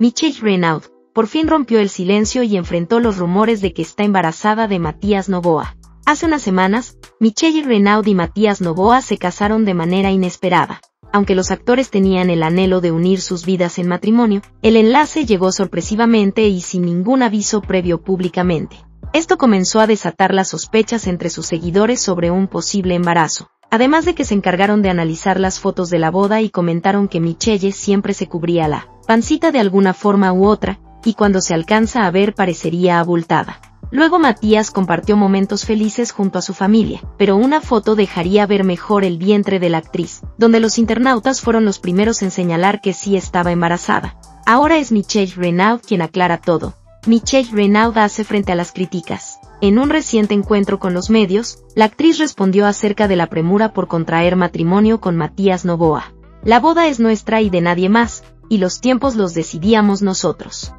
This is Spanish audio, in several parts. Michelle Renaud por fin rompió el silencio y enfrentó los rumores de que está embarazada de Matías Novoa. Hace unas semanas, Michelle Renaud y Matías Novoa se casaron de manera inesperada. Aunque los actores tenían el anhelo de unir sus vidas en matrimonio, el enlace llegó sorpresivamente y sin ningún aviso previo públicamente. Esto comenzó a desatar las sospechas entre sus seguidores sobre un posible embarazo. Además de que se encargaron de analizar las fotos de la boda y comentaron que Michelle siempre se cubría la pancita de alguna forma u otra, y cuando se alcanza a ver parecería abultada. Luego Matías compartió momentos felices junto a su familia, pero una foto dejaría ver mejor el vientre de la actriz, donde los internautas fueron los primeros en señalar que sí estaba embarazada. Ahora es Michelle Renaud quien aclara todo. Michelle Renaud hace frente a las críticas. En un reciente encuentro con los medios, la actriz respondió acerca de la premura por contraer matrimonio con Matías Novoa. La boda es nuestra y de nadie más, y los tiempos los decidíamos nosotros.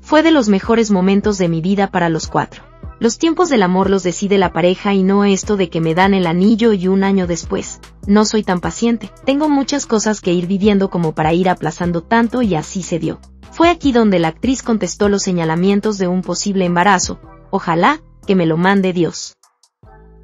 Fue de los mejores momentos de mi vida para los cuatro. Los tiempos del amor los decide la pareja y no esto de que me dan el anillo y un año después. No soy tan paciente, tengo muchas cosas que ir viviendo como para ir aplazando tanto y así se dio. Fue aquí donde la actriz contestó los señalamientos de un posible embarazo. Ojalá, que me lo mande Dios.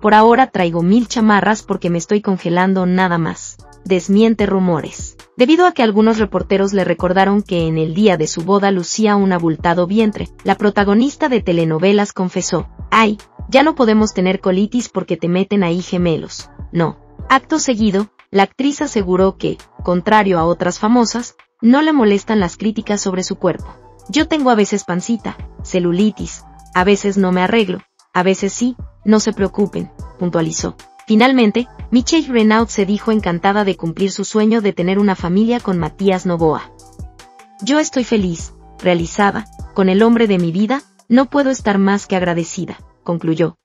Por ahora traigo 1000 chamarras porque me estoy congelando nada más. Desmiente rumores. Debido a que algunos reporteros le recordaron que en el día de su boda lucía un abultado vientre, la protagonista de telenovelas confesó: "Ay, ya no podemos tener colitis porque te meten ahí gemelos, no". Acto seguido, la actriz aseguró que, contrario a otras famosas, no le molestan las críticas sobre su cuerpo. "Yo tengo a veces pancita, celulitis, a veces no me arreglo, a veces sí, no se preocupen", puntualizó. Finalmente, Michelle Renaud se dijo encantada de cumplir su sueño de tener una familia con Matías Novoa. "Yo estoy feliz, realizada, con el hombre de mi vida, no puedo estar más que agradecida", concluyó.